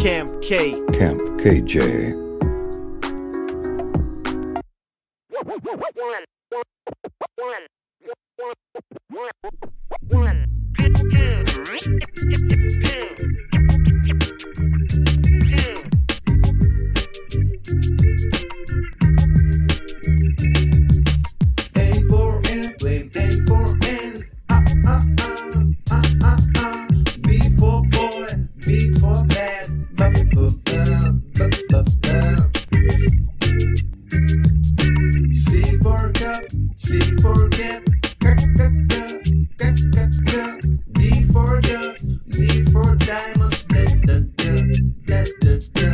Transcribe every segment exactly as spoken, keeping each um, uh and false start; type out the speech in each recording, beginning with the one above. Camp K. Camp K J. A for airplane, A for N, ah ah ah, ah ah ah. B for boy, B for bad, ba ba ba ba ba ba. C for cup, C for cat, ka ka ka ka ka ka. D for duck, D for diamonds, da da da da da da.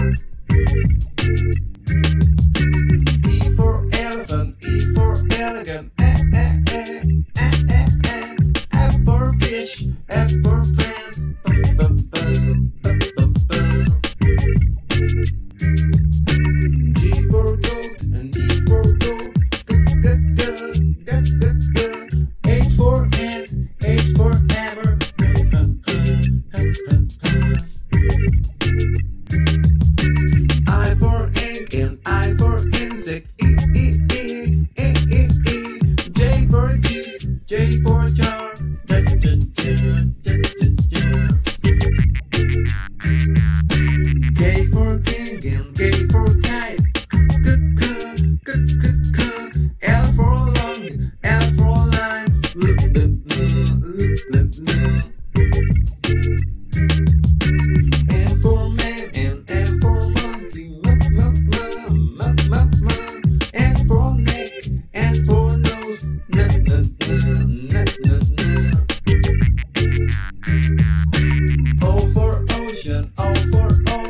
F for friends, ba ba ba ba ba ba. G for gold and D for gold, da da da da da da. H for hand, H for hammer, ha ha ha ha. I for egg and I for insect, e e e e e e. J for juice, J for jar, da da da. K for king and K for kite, L for long, L for line, M for man and M for monkey, N for neck, N for nose. O for ocean, O for ocean.